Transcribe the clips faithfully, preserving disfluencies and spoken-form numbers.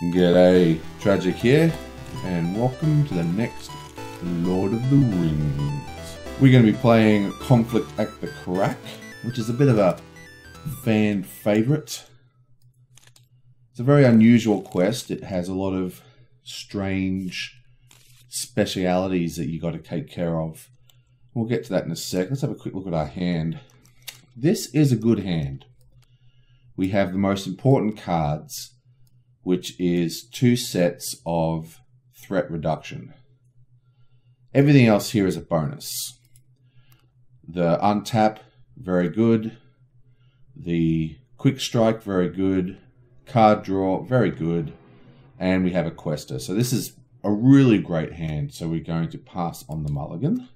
G'day, Tragic here, and welcome to the next Lord of the Rings. We're going to be playing Conflict at the Carrock, which is a bit of a fan favourite. It's a very unusual quest. It has a lot of strange specialities that you got to take care of. We'll get to that in a sec. Let's have a quick look at our hand. This is a good hand. We have the most important cards, which is two sets of threat reduction. Everything else here is a bonus. The untap, very good. The quick strike, very good. Card draw, very good. And we have a Quester. So this is a really great hand. So we're going to pass on the mulligan.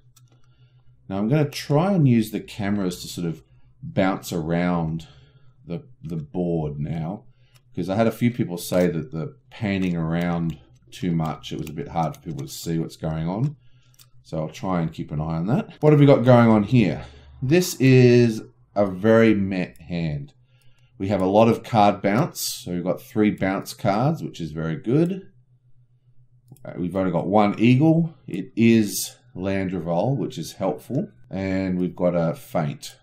Now I'm going to try and use the cameras to sort of bounce around the, the board now, because I had a few people say that the panning around too much, it was a bit hard for people to see what's going on. So I'll try and keep an eye on that. What have we got going on here? This is a very met hand. We have a lot of card bounce. So we've got three bounce cards, which is very good. We've only got one eagle. It is Landroval, which is helpful. And we've got a feint.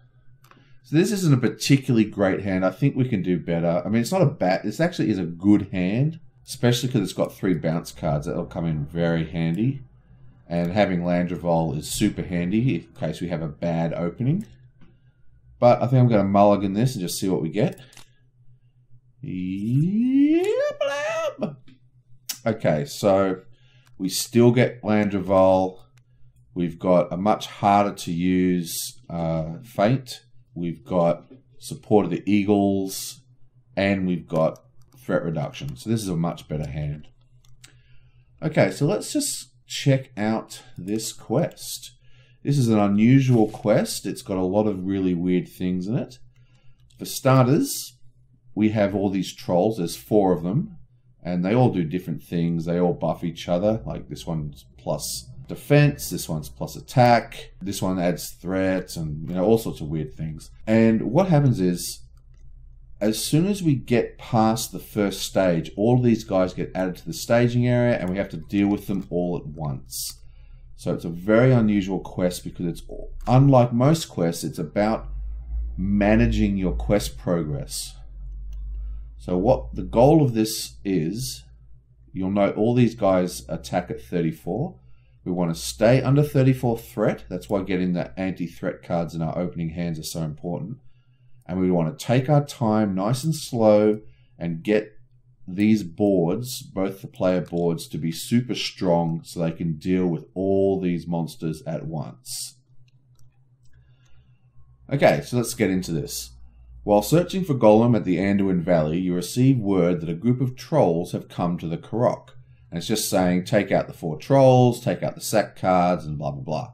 So this isn't a particularly great hand. I think we can do better. I mean, it's not a bad, this actually is a good hand, especially because it's got three bounce cards. That'll come in very handy. And having Landroval is super handy in case we have a bad opening. But I think I'm going to mulligan this and just see what we get. Okay, so we still get Landroval. We've got a much harder to use uh, feint. We've got Support of the Eagles, and we've got Threat Reduction. So this is a much better hand. Okay, so let's just check out this quest. This is an unusual quest. It's got a lot of really weird things in it. For starters, we have all these trolls. There's four of them, and they all do different things. They all buff each other. Like this one's plus defense, this one's plus attack, this one adds threats, and you know, all sorts of weird things. And what happens is, as soon as we get past the first stage, all of these guys get added to the staging area, and we have to deal with them all at once. So it's a very unusual quest because it's all, unlike most quests, it's about managing your quest progress. So what the goal of this is, you'll note all these guys attack at thirty-four. We want to stay under thirty-four threat. That's why getting the anti-threat cards in our opening hands are so important. And we want to take our time nice and slow and get these boards, both the player boards, to be super strong so they can deal with all these monsters at once. Okay, so let's get into this. While searching for Gollum at the Anduin Valley, you receive word that a group of trolls have come to the Carrock. And it's just saying, take out the four trolls, take out the sack cards, and blah, blah, blah.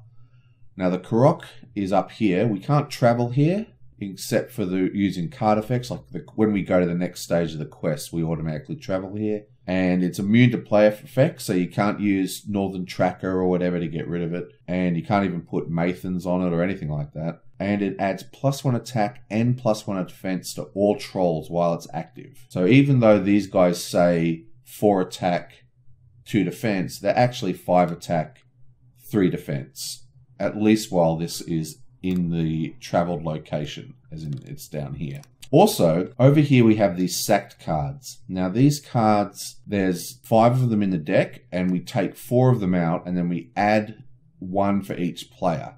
Now, the Carrock is up here. We can't travel here, except for the using card effects. Like the, when we go to the next stage of the quest, we automatically travel here. And it's immune to player effects, so you can't use Northern Tracker or whatever to get rid of it. And you can't even put Mathans on it or anything like that. And it adds plus one attack and plus one defense to all trolls while it's active. So even though these guys say four attack, two defense, they're actually five attack, three defense, at least while this is in the traveled location, as in it's down here. Also, over here we have these sacked cards. Now these cards, there's five of them in the deck, and we take four of them out, and then we add one for each player.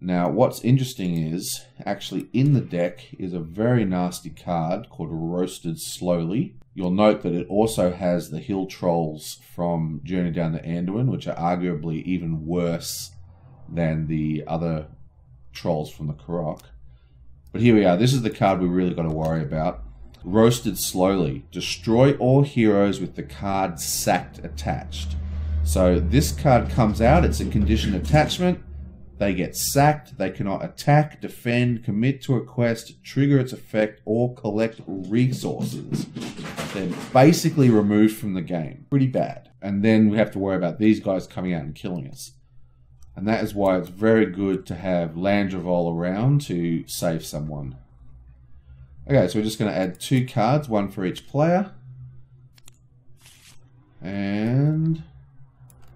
Now what's interesting is, actually in the deck is a very nasty card called Roasted Slowly. You'll note that it also has the hill trolls from Journey Down the Anduin, which are arguably even worse than the other trolls from the Carrock. But here we are. This is the card we really got to worry about. Roasted Slowly. Destroy all heroes with the card sacked attached. So this card comes out. It's a condition attachment. They get sacked. They cannot attack, defend, commit to a quest, trigger its effect, or collect resources. They're basically removed from the game. Pretty bad. And then we have to worry about these guys coming out and killing us. And that is why it's very good to have Landroval around to save someone. Okay, so we're just going to add two cards, one for each player. And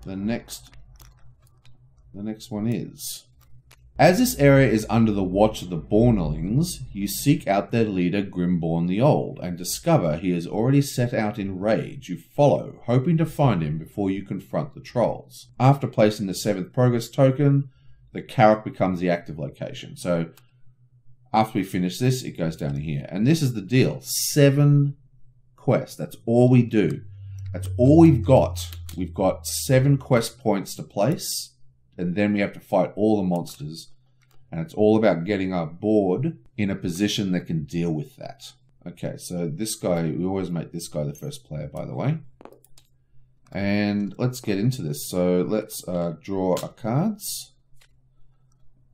the next the next one is, as this area is under the watch of the Beornings, you seek out their leader Grimbeorn the Old and discover he has already set out in rage. You follow, hoping to find him before you confront the trolls. After placing the seventh progress token, the Carrock becomes the active location. So after we finish this, it goes down here. And this is the deal. Seven quests. That's all we do. That's all we've got. We've got seven quest points to place, and then we have to fight all the monsters. And it's all about getting our board in a position that can deal with that. Okay, so this guy, we always make this guy the first player, by the way. And let's get into this. So let's uh, draw our cards.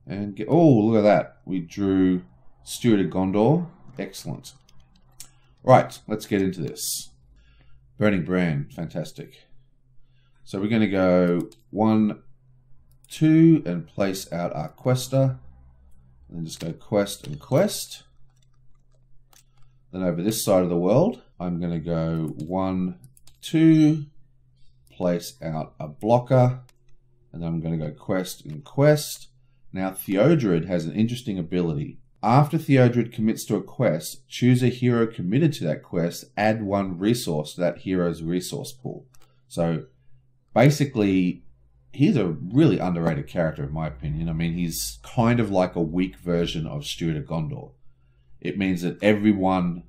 And get, oh, look at that. We drew Steward of Gondor. Excellent. Right, let's get into this. Burning Brand, fantastic. So we're going to go one, two, and place out our Quester. And then just go quest and quest. Then over this side of the world, I'm going to go one, two, place out a blocker. And then I'm going to go quest and quest. Now, Théodred has an interesting ability. After Théodred commits to a quest, choose a hero committed to that quest, add one resource to that hero's resource pool. So basically, he's a really underrated character in my opinion. I mean, he's kind of like a weak version of Steward of Gondor. It means that everyone,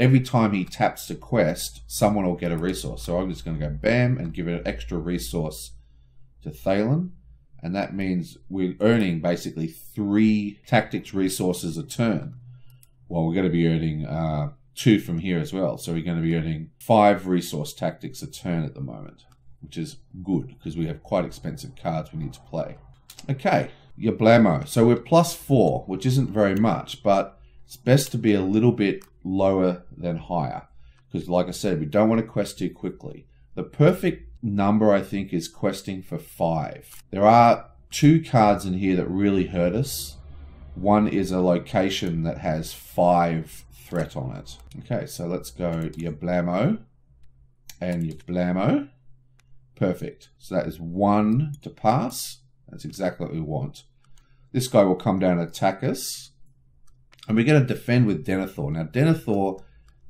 every time he taps a quest, someone will get a resource. So I'm just going to go bam and give it an extra resource to Thalin. And that means we're earning basically three tactics resources a turn. Well, we're going to be earning uh, two from here as well. So we're going to be earning five resource tactics a turn at the moment, which is good because we have quite expensive cards we need to play. Okay, your blammo. So we're plus four, which isn't very much, but it's best to be a little bit lower than higher. Because like I said, we don't want to quest too quickly. The perfect number, I think, is questing for five. There are two cards in here that really hurt us. One is a location that has five threat on it. Okay, so let's go your blammo and your blammo. Perfect. So that is one to pass. That's exactly what we want. This guy will come down and attack us. And we're going to defend with Denethor. Now, Denethor,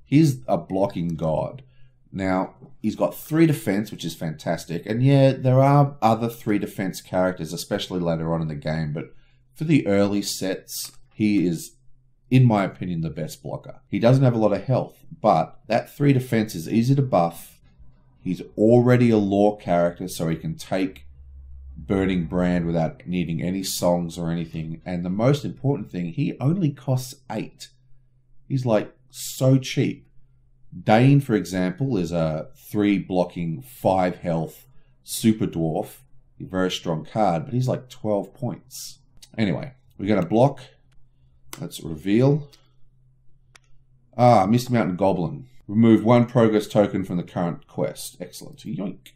he's a blocking god. Now, he's got three defense, which is fantastic. And yeah, there are other three defense characters, especially later on in the game. But for the early sets, he is, in my opinion, the best blocker. He doesn't have a lot of health, but that three defense is easy to buff. He's already a lore character, so he can take Burning Brand without needing any songs or anything. And the most important thing, he only costs eight. He's like so cheap. Dane, for example, is a three blocking, five health super dwarf. A very strong card, but he's like twelve points. Anyway, we're going to block. Let's reveal. Ah, Mist Mountain Goblin. Remove one progress token from the current quest. Excellent. Yoink.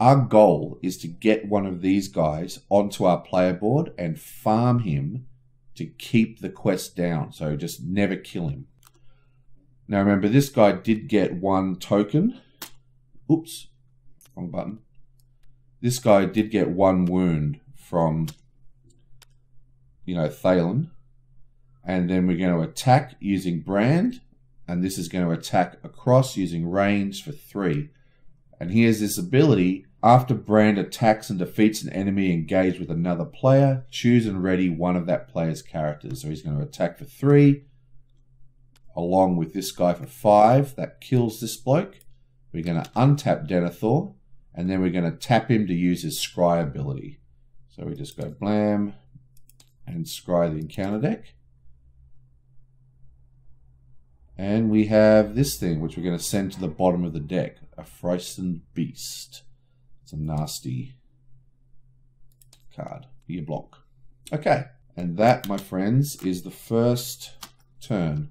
Our goal is to get one of these guys onto our player board and farm him to keep the quest down. So just never kill him. Now remember, this guy did get one token. Oops, wrong button. This guy did get one wound from, you know, Thalin. And then we're going to attack using Brand. And this is going to attack across using range for three. And he has this ability. After Brand attacks and defeats an enemy engaged with another player, choose and ready one of that player's characters. So he's going to attack for three, along with this guy for five. That kills this bloke. We're going to untap Denethor, and then we're going to tap him to use his scry ability. So we just go blam and scry the encounter deck. And we have this thing, which we're going to send to the bottom of the deck, a frightened beast. It's a nasty card. You block. Okay, and that, my friends, is the first turn.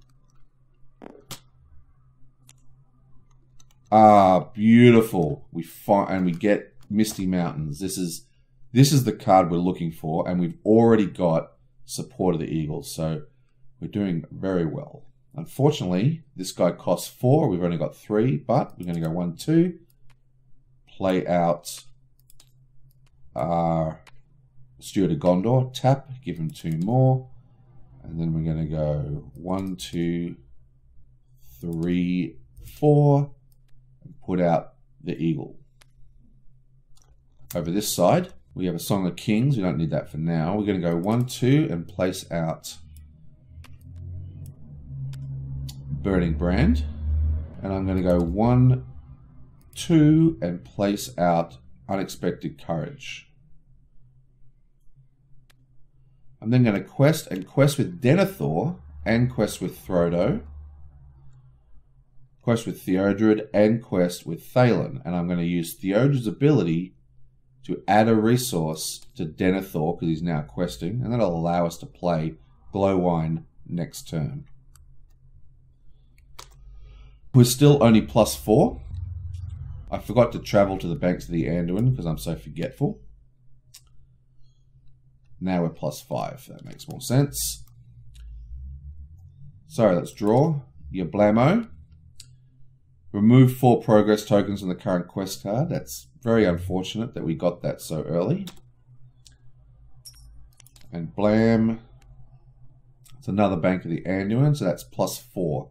Ah, beautiful. We find and we get Misty Mountains. This is this is the card we're looking for, and we've already got Support of the Eagles, so we're doing very well. Unfortunately, this guy costs four. We've only got three, but we're going to go one, two. Play out our Steward of Gondor. Tap, give him two more. And then we're going to go one, two, three, four. And put out the Eagle. Over this side, we have a Song of Kings. We don't need that for now. We're going to go one, two, and place out Burning Brand. And I'm going to go one, two, and place out Unexpected Courage. I'm then going to quest and quest with Denethor and quest with Frodo. Quest with Théodred and quest with Thalin. And I'm going to use Théodred's ability to add a resource to Denethor because he's now questing. And that'll allow us to play Glowwine next turn. We're still only plus four. I forgot to travel to the Banks of the Anduin because I'm so forgetful. Now we're plus five. That makes more sense. So let's draw your blammo. Remove four progress tokens from the current quest card. That's very unfortunate that we got that so early. And blam. It's another Bank of the Anduin, so that's plus four.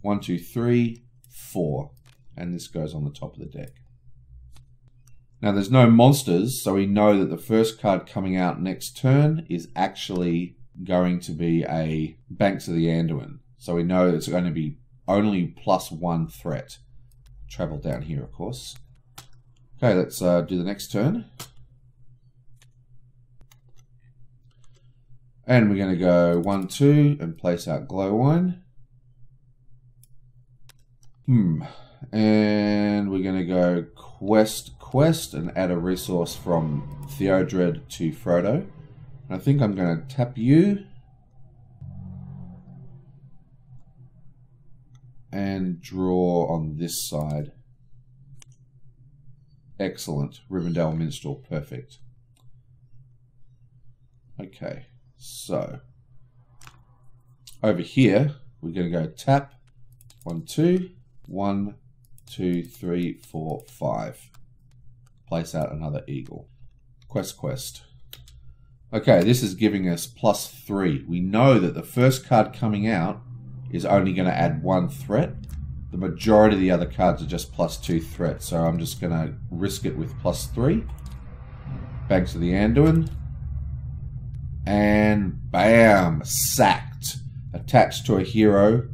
One, two, three, four. And this goes on the top of the deck. Now there's no monsters, so we know that the first card coming out next turn is actually going to be a Banks of the Anduin. So we know it's going to be only plus one threat. Travel down here, of course. Okay, let's uh, do the next turn. And we're going to go one, two, and place out Glowwine. Hmm, and we're going to go quest, quest, and add a resource from Théodred to Frodo. And I think I'm going to tap you. And draw on this side. Excellent. Rivendell Minstrel, perfect. Okay, so over here, we're going to go tap, one, two. One, two, three, four, five. Place out another Eagle. Quest, quest. Okay, this is giving us plus three. We know that the first card coming out is only going to add one threat. The majority of the other cards are just plus two threats, so I'm just going to risk it with plus three. Banks of the Anduin. And bam! Sacked. Attached to a hero.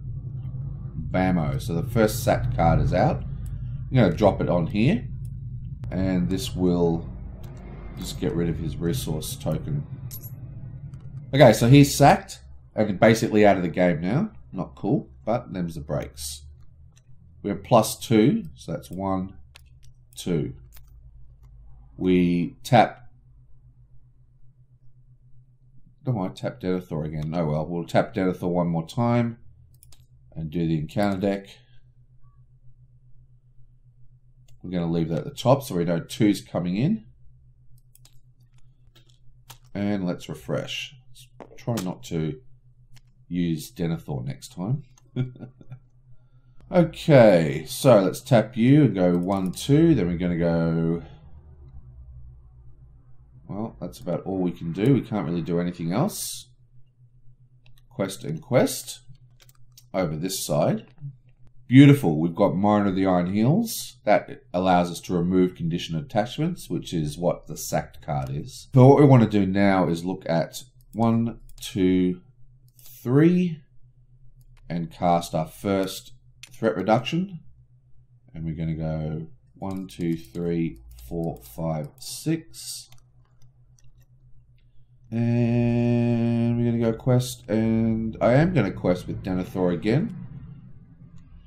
Bammo. So the first sacked card is out. I'm going to drop it on here. And this will just get rid of his resource token. Okay, so he's sacked and basically out of the game now. Not cool, but them's the breaks. We're plus two, so that's one, two. We tap... Don't want to tap Denethor again. Oh well, we'll tap Denethor one more time. And do the encounter deck. We're going to leave that at the top so we know two's coming in. And let's refresh. Let's try not to use Denethor next time. Okay, so let's tap you and go one, two. Then we're going to go... Well, that's about all we can do. We can't really do anything else. Quest and quest. Over this side. Beautiful, we've got Mine of the Iron Heels. That allows us to remove condition attachments, which is what the sacked card is. So what we want to do now is look at one, two, three, and cast our first threat reduction. And we're going to go one, two, three, four, five, six. And we're going to go quest, and I am going to quest with Denethor again.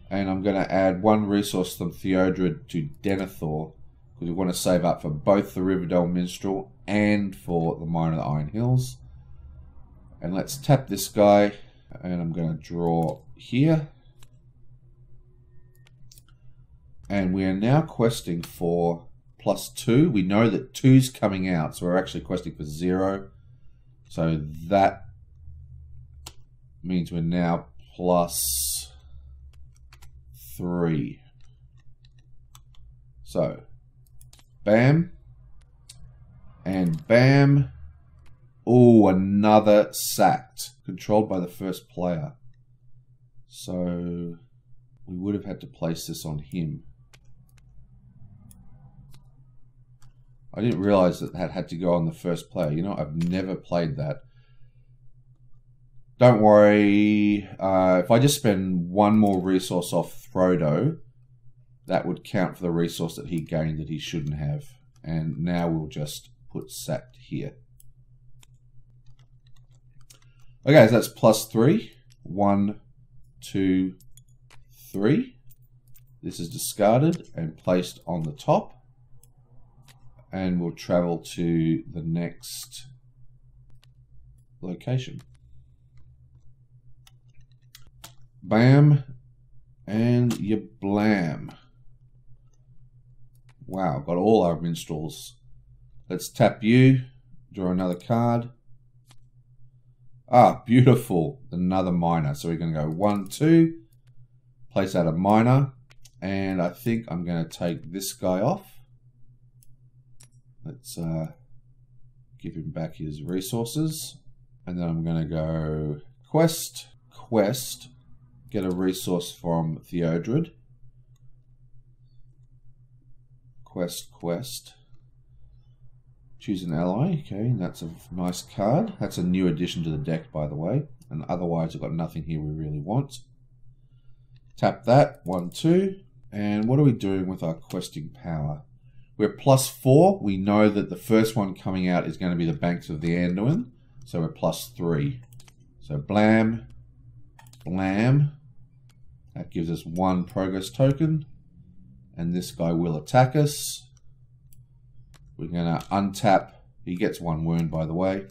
And I'm going to add one resource from Théodred to Denethor, because we want to save up for both the Rivendell Minstrel and for the Mine of the Iron Hills. And let's tap this guy, and I'm going to draw here. And we are now questing for plus two. We know that two's coming out, so we're actually questing for zero. So that means we're now plus three. So, bam, and bam. Oh, another sacked, controlled by the first player. So, we would have had to place this on him. I didn't realize that that had to go on the first player. You know, I've never played that. Don't worry. Uh, if I just spend one more resource off Frodo, that would count for the resource that he gained that he shouldn't have. And now we'll just put sacked here. Okay, so that's plus three. One, two, three. This is discarded and placed on the top. And we'll travel to the next location. Bam, and you blam. Wow, got all our minstrels. Let's tap you, draw another card. Ah, beautiful, another minor. So we're gonna go one, two, place out a minor, and I think I'm gonna take this guy off. Let's uh, give him back his resources. And then I'm gonna go quest, quest, get a resource from Théodred. Quest, quest. Choose an ally, okay, and that's a nice card. That's a new addition to the deck, by the way. And otherwise, I've got nothing here we really want. Tap that, one, two. And what are we doing with our questing power? We're plus four. We know that the first one coming out is going to be the Banks of the Anduin. So we're plus three. So blam, blam. That gives us one progress token. And this guy will attack us. We're going to untap. He gets one wound, by the way.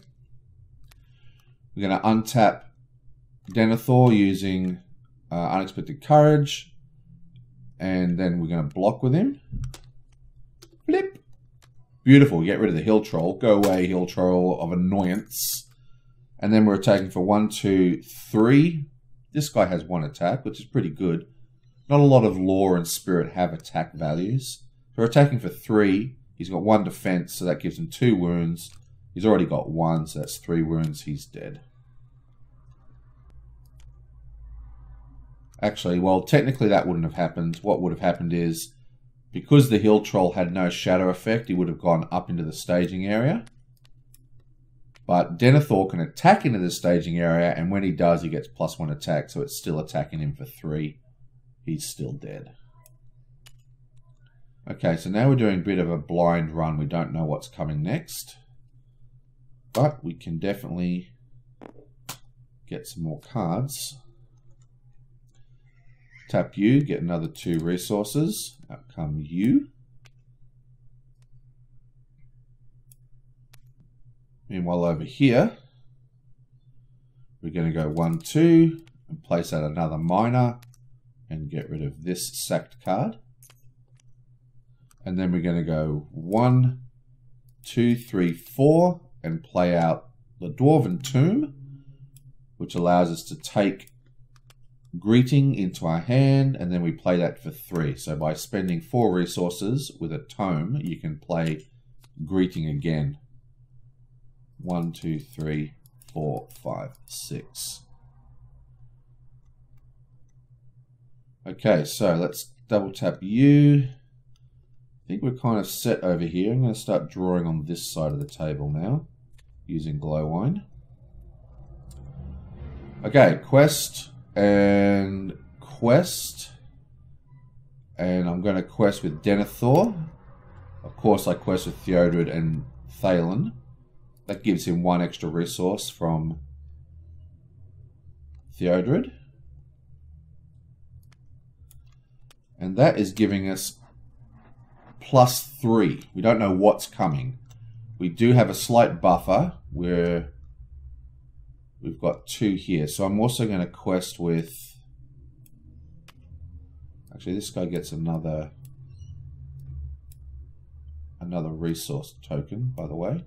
We're going to untap Denethor using uh, Unexpected Courage. And then we're going to block with him. Flip. Beautiful. Get rid of the hill troll. Go away, hill troll of annoyance. And then we're attacking for one, two, three. This guy has one attack, which is pretty good. Not a lot of lore and spirit have attack values. So we're attacking for three. He's got one defense, so that gives him two wounds. He's already got one, so that's three wounds. He's dead. Actually, well, technically that wouldn't have happened. What would have happened is, because the hill troll had no shadow effect, he would have gone up into the staging area. But Denethor can attack into the staging area, and when he does, he gets plus one attack, so it's still attacking him for three. He's still dead. Okay, so now we're doing a bit of a blind run. We don't know what's coming next. But we can definitely get some more cards. Tap you, get another two resources. Out come you. Meanwhile, over here, we're going to go one, two, and place out another minor, and get rid of this sacked card. And then we're going to go one, two, three, four, and play out the Dwarven Tomb, which allows us to take Greeting into our hand, and then we play that for three. So by spending four resources with a tome, you can play Greeting again. One, two, three, four, five, six. Okay, so let's double tap you. I think we're kind of set over here. I'm going to start drawing on this side of the table now, using Glowwine. Okay, quest. And quest, and I'm going to quest with Denethor. Of course, I quest with Théodred and Thalin. That gives him one extra resource from Théodred, and that is giving us plus three. We don't know what's coming. We do have a slight buffer where we've got two here. So I'm also going to quest with... Actually, this guy gets another... Another resource token, by the way.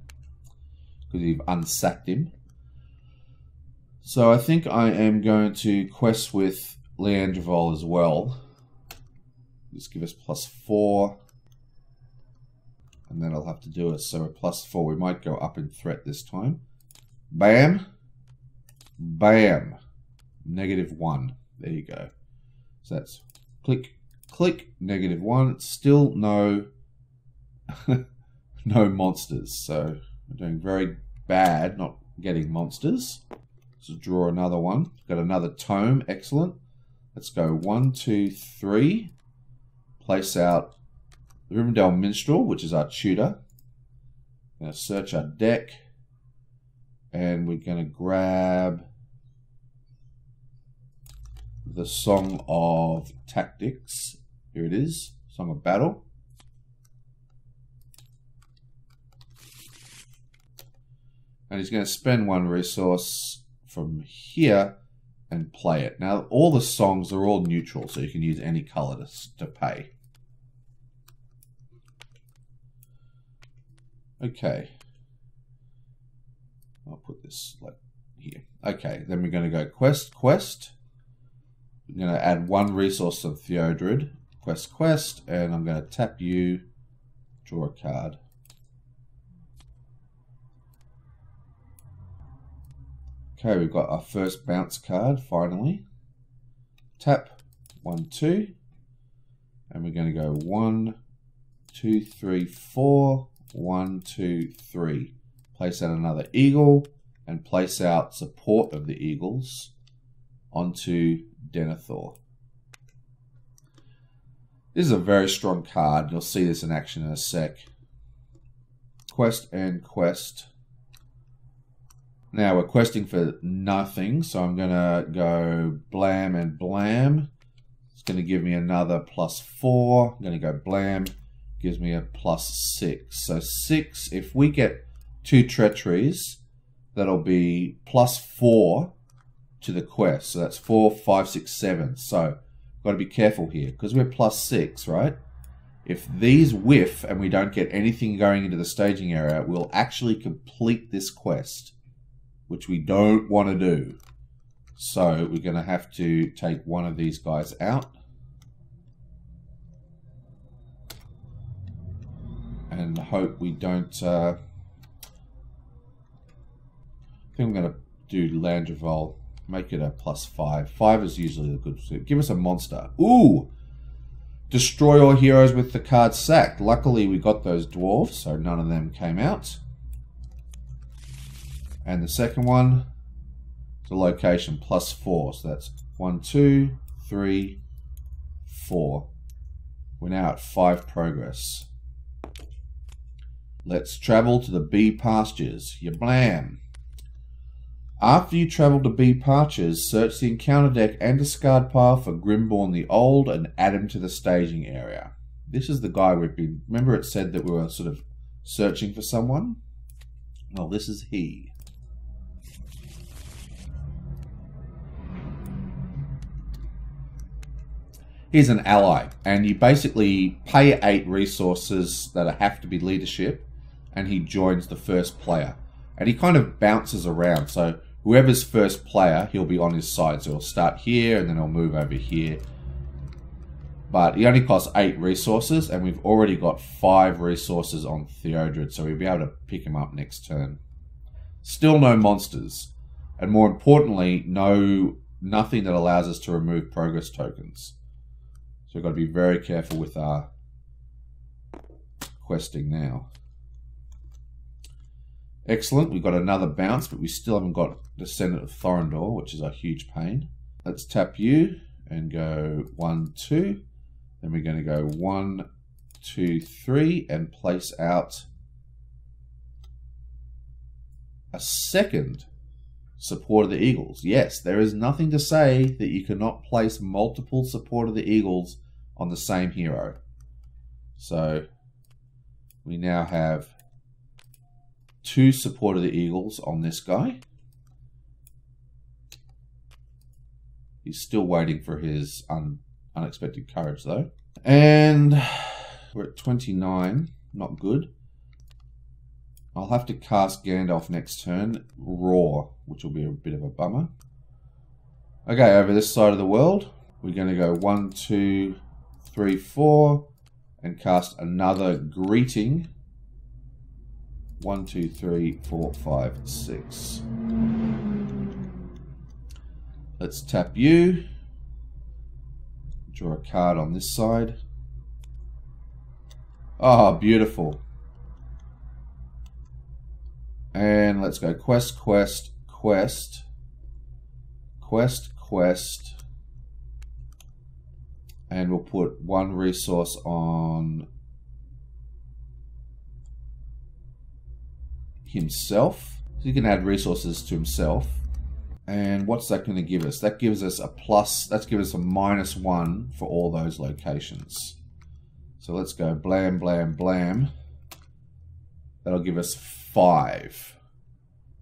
Because we've unsacked him. So I think I am going to quest with Landroval as well. Just give us plus four. And then I'll have to do it. So plus four, we might go up in threat this time. Bam. Bam. Negative one. There you go. So that's click, click, negative one. Still no, no monsters. So we're doing very bad, not getting monsters. So draw another one. Got another tome. Excellent. Let's go one, two, three. Place out the Rivendell Minstrel, which is our tutor. Now search our deck. And we're going to grab the Song of Tactics. Here it is. Song of Battle. And he's going to spend one resource from here and play it. Now, all the songs are all neutral, so you can use any color to, to pay. Okay. I'll put this like here. Okay, then we're going to go quest, quest. We're going to add one resource of Théodred. Quest, quest. And I'm going to tap you, draw a card. Okay, we've got our first bounce card, finally. Tap, one, two. And we're going to go one, two, three, four. One, two, three. Place out another eagle and place out Support of the Eagles onto Denethor. This is a very strong card. You'll see this in action in a sec. Quest and quest. Now we're questing for nothing, so I'm gonna go blam and blam. It's gonna give me another plus four. I'm gonna go blam, gives me a plus six. So six, if we get two treacheries, that'll be plus four to the quest. So that's four, five, six, seven. So gotta be careful here, because we're plus six, right? If these whiff and we don't get anything going into the staging area, we'll actually complete this quest, which we don't want to do. So we're going to have to take one of these guys out. And hope we don't... Uh, I think I'm going to do Landroval. Make it a plus five. Five is usually a good... Give us a monster. Ooh! Destroy all heroes with the card sacked. Luckily we got those dwarves, so none of them came out. And the second one, the location, plus four. So that's one, two, three, four. We're now at five progress. Let's travel to the bee pastures. Yablam. After you travel to bee pastures, search the encounter deck and discard pile for Grimbeorn the Old and add him to the staging area. This is the guy we've been... Remember it said that we were sort of searching for someone? Well, this is he. He's an ally, and you basically pay eight resources that have to be leadership, and he joins the first player. And he kind of bounces around, so whoever's first player, he'll be on his side. So he'll start here, and then he'll move over here. But he only costs eight resources, and we've already got five resources on Théodred, so we'll be able to pick him up next turn. Still no monsters, and more importantly, no nothing that allows us to remove progress tokens. So we've got to be very careful with our questing now. Excellent, we've got another bounce, but we still haven't got Descendant of Thorondor, which is a huge pain. Let's tap you and go one, two. Then we're going to go one, two, three, and place out a second Support of the Eagles. Yes, there is nothing to say that you cannot place multiple Support of the Eagles on the same hero. So we now have two Support of the Eagles on this guy. He's still waiting for his un unexpected courage, though. And we're at twenty-nine. Not good. I'll have to cast Gandalf next turn, Roar, which will be a bit of a bummer. Okay, over this side of the world, we're going to go one, two, three, four, and cast another greeting. One, two, three, four, five, six. Let's tap you. Draw a card on this side. Ah, oh, beautiful. And let's go quest, quest, quest, quest, quest. And we'll put one resource on himself. So you can add resources to himself. And what's that going to give us? That gives us a plus, that's given us a minus one for all those locations. So let's go blam, blam, blam. That'll give us five.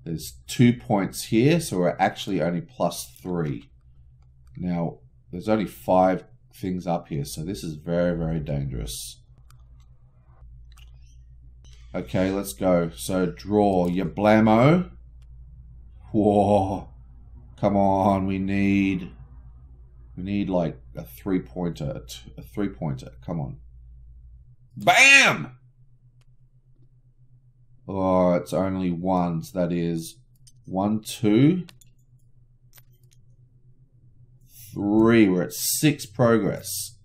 There's two points here, so we're actually only plus three. Now, there's only five things up here, so this is very, very dangerous. Okay, let's go. So draw your blammo. Whoa, come on, we need, we need like a three-pointer, a three-pointer, come on. Bam! Oh, it's only ones. So that is one, two, three. We're at six progress.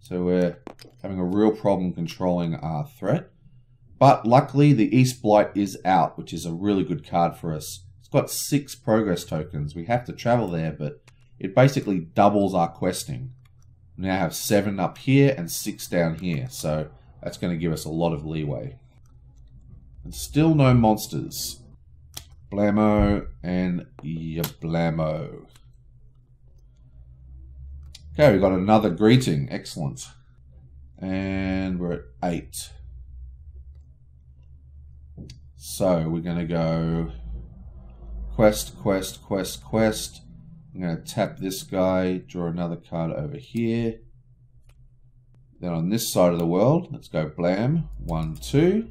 So we're having a real problem controlling our threat. But luckily, the East Blight is out, which is a really good card for us. It's got six progress tokens. We have to travel there, but it basically doubles our questing. We now have seven up here and six down here. So that's going to give us a lot of leeway. And still no monsters. Blammo and Yablammo. Okay, we got another greeting. Excellent. And we're at eight. So we're going to go quest, quest, quest, quest. I'm going to tap this guy, draw another card over here. Then on this side of the world, let's go blam. One, two.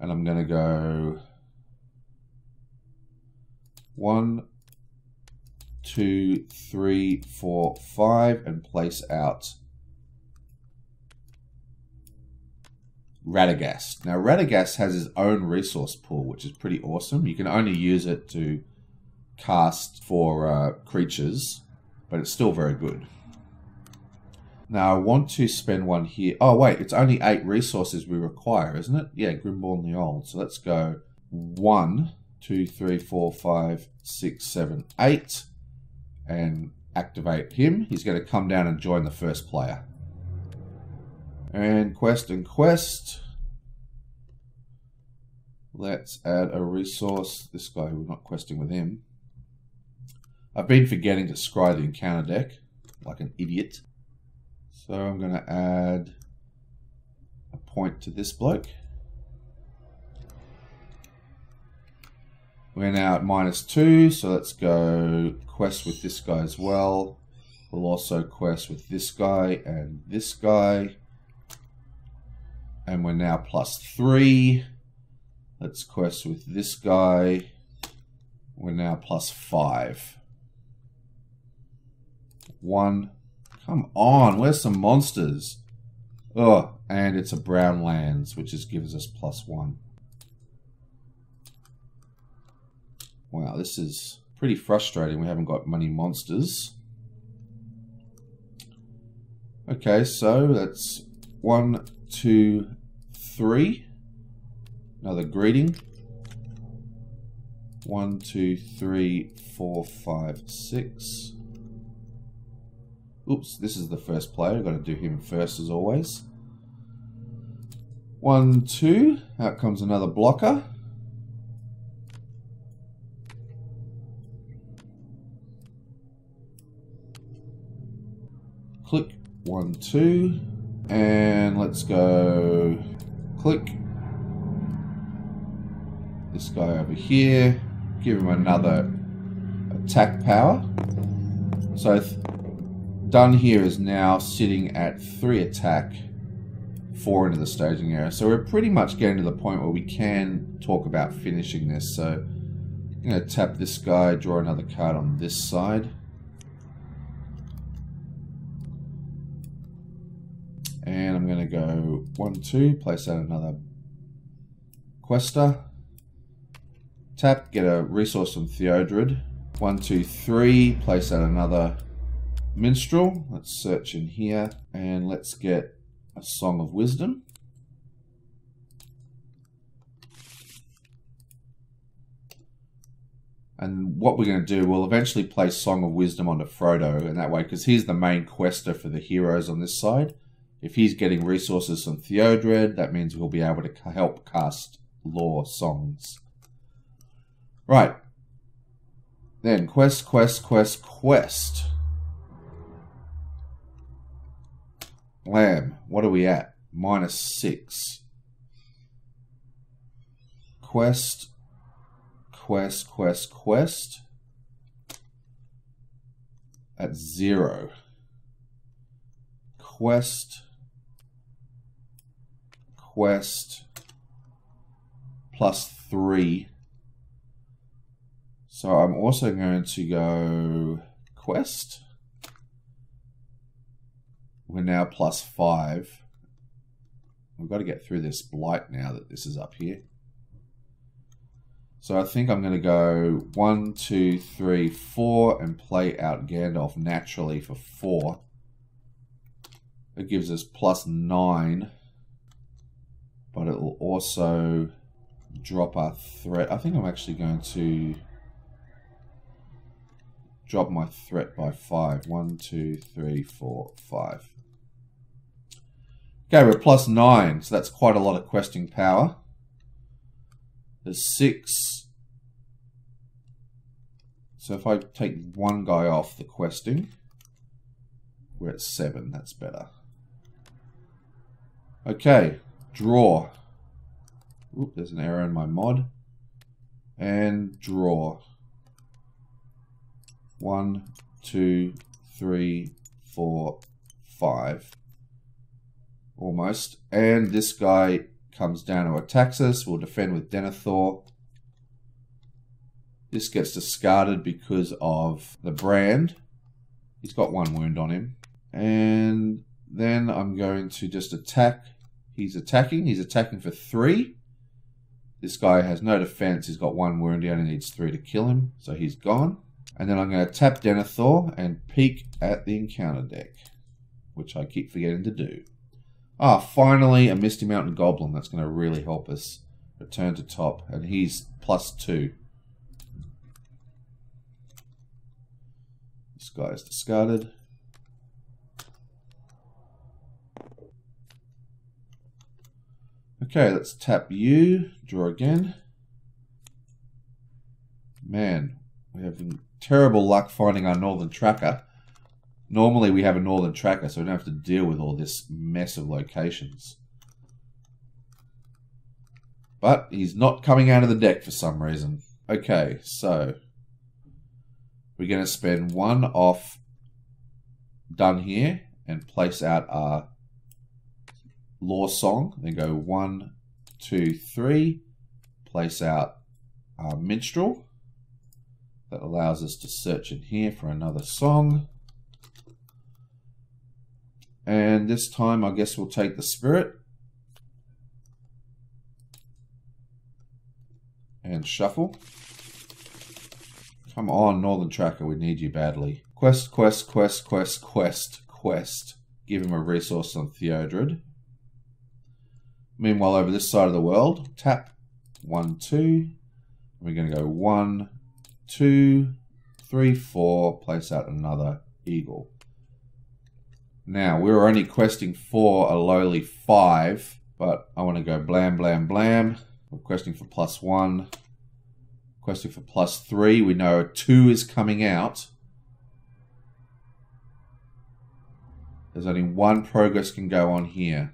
And I'm going to go one, two, three, four, five, and place out Radagast. Now, Radagast has his own resource pool, which is pretty awesome. You can only use it to cast for uh, creatures, but it's still very good. Now I want to spend one here. Oh wait, it's only eight resources we require, isn't it? Yeah, Grimbeorn the Old. So let's go one, two, three, four, five, six, seven, eight, and activate him. He's going to come down and join the first player. And quest and quest. Let's add a resource. This guy, we're not questing with him. I've been forgetting to scry the encounter deck like an idiot. So I'm going to add a point to this bloke. We're now at minus two, so let's go quest with this guy as well. We'll also quest with this guy and this guy. And we're now plus three. Let's quest with this guy. We're now plus five. One. Come on, where's some monsters? Oh, and it's a brown lands, which just gives us plus one. Wow, this is pretty frustrating. We haven't got many monsters. Okay, so that's one, two, three. Another greeting. One, two, three, four, five, six. Oops, this is the first player. We've got to do him first as always. One, two. Out comes another blocker. Click. One, two. And let's go click. This guy over here. Give him another attack power. So... Dúnhere is now sitting at three attack four into the staging area. So we're pretty much getting to the point where we can talk about finishing this. So I'm going to tap this guy, draw another card on this side. And I'm going to go one, two, place out another Quester. Tap, get a resource from Théodred. One, two, three, place out another Minstrel. Let's search in here and let's get a Song of Wisdom. And what we're going to do, we'll eventually place Song of Wisdom onto Frodo in that way, because he's the main Quester for the heroes on this side. If he's getting resources from Théodred, that means we'll be able to help cast lore songs. Right. Then quest, quest, quest, quest. Lamb, what are we at? Minus six. Quest, quest, quest, quest. At zero. Quest. Quest plus three. So I'm also going to go quest. We're now plus five. We've got to get through this blight now that this is up here. So I think I'm going to go one, two, three, four, and play out Gandalf naturally for four. It gives us plus nine. But it will also drop our threat. I think I'm actually going to drop my threat by five. One, two, three, four, five. Okay, we're plus nine, so that's quite a lot of questing power. There's six. So if I take one guy off the questing, we're at seven. That's better. Okay. Draw. Oop, there's an error in my mod. And draw. One, two, three, four, five. Almost. And this guy comes down to attacks us. We'll defend with Denethor. This gets discarded because of the brand. He's got one wound on him. And then I'm going to just attack. He's attacking. He's attacking for three. This guy has no defense. He's got one wound. He only needs three to kill him. So he's gone. And then I'm going to tap Denethor and peek at the encounter deck, which I keep forgetting to do. Ah, finally a Misty Mountain Goblin. That's going to really help us. Return to top. And he's plus two. This guy is discarded. Okay, let's tap you, draw again. Man, we're having terrible luck finding our Northern Tracker. Normally we have a Northern Tracker, so we don't have to deal with all this mess of locations. But he's not coming out of the deck for some reason. Okay, so we're going to spend one off Dúnhere and place out our lore song, then go one, two, three, place out our minstrel. That allows us to search in here for another song. And this time I guess we'll take the spirit and shuffle. Come on, Northern Tracker, we need you badly. Quest, quest, quest, quest, quest, quest. Give him a resource on Théodred. Meanwhile, over this side of the world, tap one, two. We're going to go one, two, three, four. Place out another eagle. Now, we were only questing for a lowly five, but I want to go blam, blam, blam. We're questing for plus one. Questing for plus three. We know two is coming out. There's only one progress can go on here.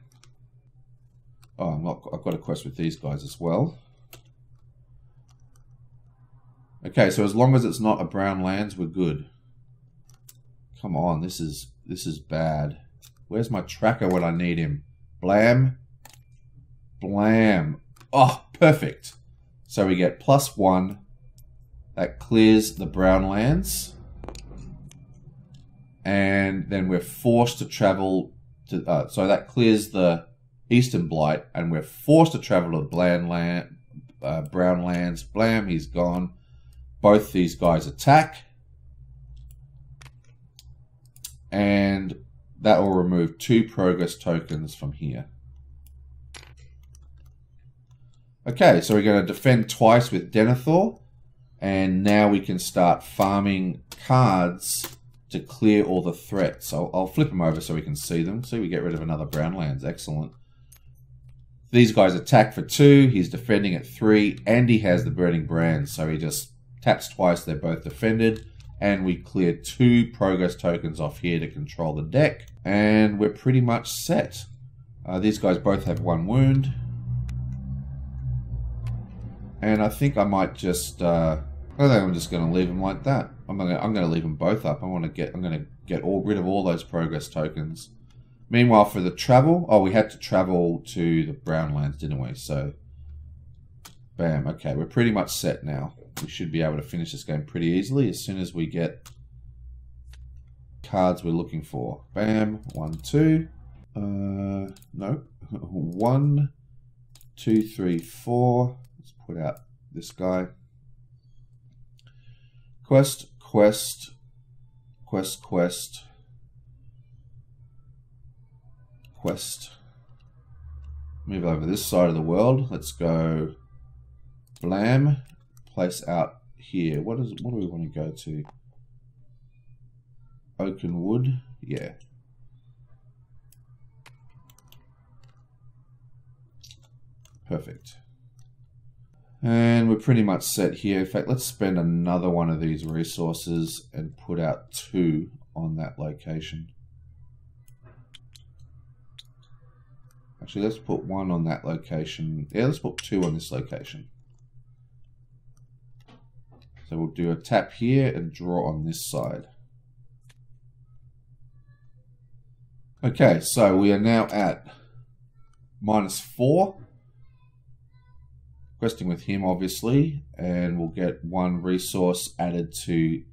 Oh, I'm not, I've got a quest with these guys as well. Okay, so as long as it's not a brown lands, we're good. Come on, this is this is bad. Where's my tracker when I need him? Blam. Blam. Oh, perfect. So we get plus one. That clears the brown lands. And then we're forced to travel to... Uh, so that clears the Eastern Blight. And we're forced to travel to bland land, uh, brown lands. Blam, he's gone. Both these guys attack. And that will remove two progress tokens from here. Okay, so we're going to defend twice with Denethor. And now we can start farming cards to clear all the threats. I'll, I'll flip them over so we can see them. So we get rid of another brown lands. Excellent. These guys attack for two. He's defending at three. And he has the Burning Brand. So he just taps twice. They're both defended. And we clear two progress tokens off here to control the deck. And we're pretty much set. Uh, these guys both have one wound. And I think I might just... Uh, I don't think I'm just going to leave them like that. I'm going to I'm going to leave them both up. I want to get I'm going to get all rid of all those progress tokens. Meanwhile, for the travel, oh, we had to travel to the Brownlands, didn't we? So, bam. Okay, we're pretty much set now. We should be able to finish this game pretty easily as soon as we get cards we're looking for. Bam. One, two. Uh, no. One, two, three, four. Let's put out this guy. Quest, quest, quest, quest, quest. Move over this side of the world. Let's go. Blam. Place out here. What is? What do we want to go to? Oakenwood. Yeah. Perfect. And we're pretty much set here. In fact, let's spend another one of these resources and put out two on that location. Actually, let's put one on that location. Yeah, let's put two on this location. So we'll do a tap here and draw on this side. Okay, so we are now at minus four. Questing with him, obviously, and we'll get one resource added to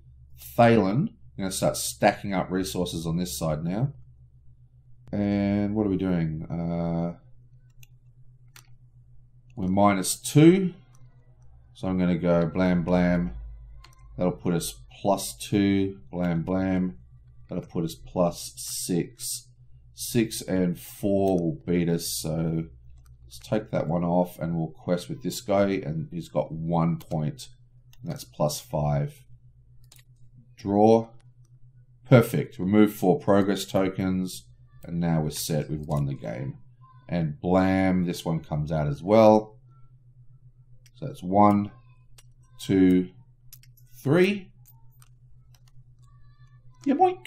Thalin. I'm going to start stacking up resources on this side now. And what are we doing? Uh, we're minus two. So I'm going to go blam, blam. That'll put us plus two. Blam, blam. That'll put us plus six. Six and four will beat us, so... Let's take that one off and we'll quest with this guy, and he's got one point, and that's plus five. Draw. Perfect. Remove four progress tokens, and now we're set. We've won the game. And blam, this one comes out as well. So that's one, two, three. Yeah, boink.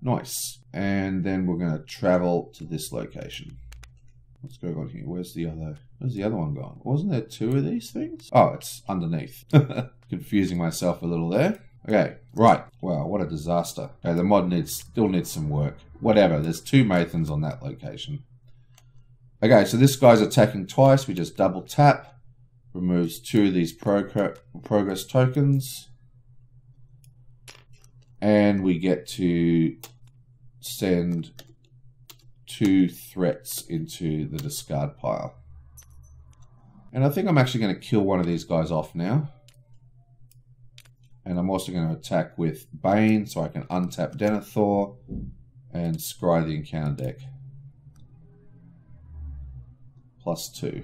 Nice. And then we're going to travel to this location. What's going on here? Where's the other? Where's the other one gone? Wasn't there two of these things? Oh, it's underneath. Confusing myself a little there. Okay, right. Wow, what a disaster. Okay, the mod needs still needs some work. Whatever. There's two Mathans on that location. Okay, so this guy's attacking twice. We just double tap, removes two of these pro progress tokens, and we get to send two threats into the discard pile. And I think I'm actually going to kill one of these guys off now. And I'm also going to attack with Bane, so I can untap Denethor and scry the encounter deck. Plus two.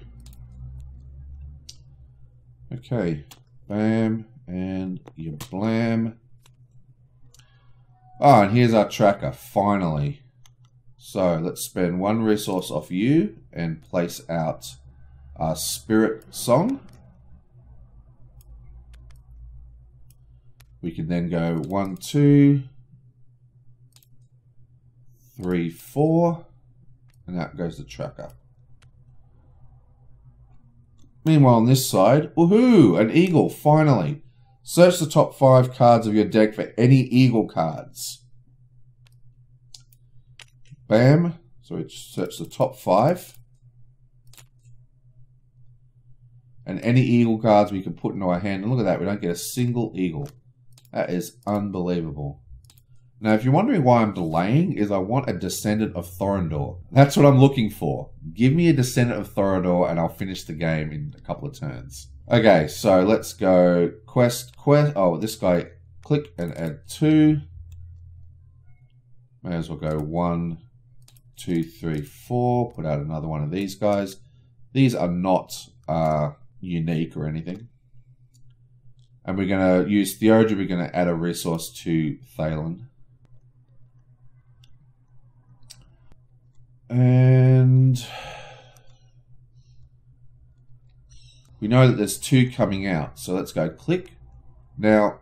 Okay. Bam. And you blam. Oh, and here's our tracker, finally. So let's spend one resource off you and place out our Spirit Song. We can then go one, two, three, four, and out goes the tracker. Meanwhile, on this side, woohoo, an eagle, finally. Search the top five cards of your deck for any eagle cards. Bam, So it sets the top five. And any eagle cards we can put into our hand. And look at that, we don't get a single eagle. That is unbelievable. Now, if you're wondering why I'm delaying, is I want a Descendant of Thorondor. That's what I'm looking for. Give me a Descendant of Thorondor and I'll finish the game in a couple of turns. Okay, so let's go quest, quest. Oh, this guy, click and add two. May as well go one, two, three, four. Put out another one of these guys. These are not uh, unique or anything. And we're going to use Théodred. We're going to add a resource to Thalin. And we know that there's two coming out. So let's go click. Now,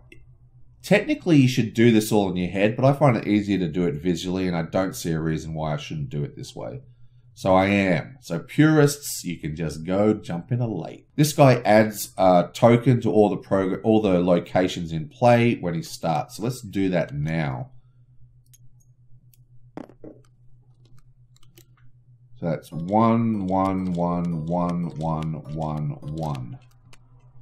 technically you should do this all in your head, but I find it easier to do it visually, and I don't see a reason why I shouldn't do it this way. So I am. So purists, you can just go jump in a lake. This guy adds a token to all the prog all the locations in play when he starts. So let's do that now. So that's one, one, one, one, one, one, one.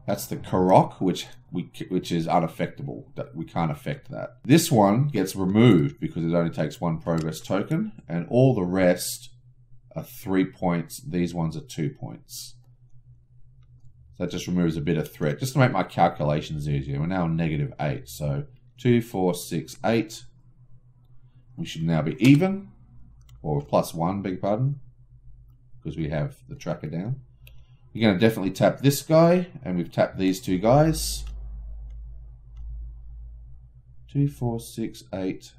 That's the Carrock, which we which is unaffectable. We can't affect that. This one gets removed because it only takes one progress token, and all the rest are three points. These ones are two points. So that just removes a bit of threat, just to make my calculations easier. We're now negative eight, so two, four, six, eight. We should now be even, or plus one, beg pardon, because we have the tracker down. You're going to definitely tap this guy, and we've tapped these two guys. Two, four, six, eight.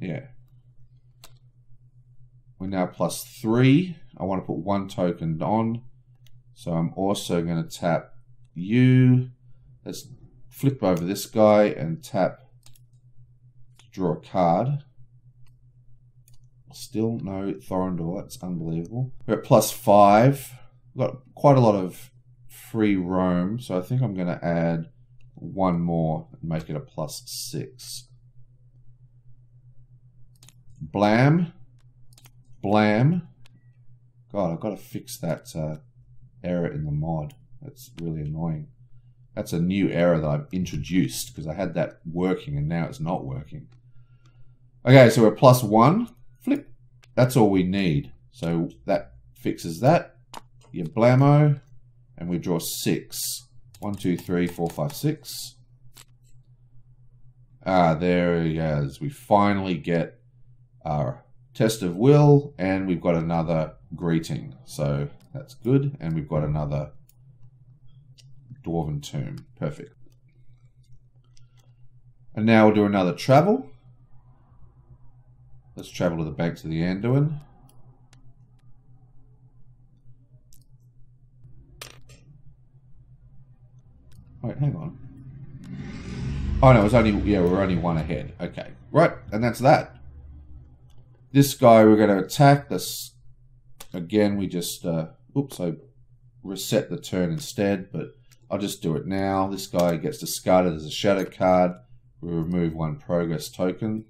Yeah. We're now plus three. I want to put one token on. So I'm also going to tap you. Let's flip over this guy and tap to draw a card. Still no Thorondor. That's unbelievable. We're at plus five. We've got quite a lot of free roam. So I think I'm going to add one more and make it a plus six. Blam. Blam. God, I've got to fix that uh, error in the mod. That's really annoying. That's a new error that I've introduced because I had that working and now it's not working. Okay, so we're plus one. Flip. That's all we need. So that fixes that. You blammo. And we draw six. One, two, three, four, five, six. Ah, there he is. We finally get our test of will, and we've got another greeting, so that's good. And we've got another Dwarven Tomb. Perfect. And now we'll do another travel. Let's travel to the Banks of the Anduin. Wait, hang on. Oh no, it was only, yeah, we're only one ahead. Okay, right, and that's that. This guy we're going to attack. This again, we just uh, oops, I reset the turn instead, but I'll just do it now. This guy gets discarded as a shadow card. We remove one progress token,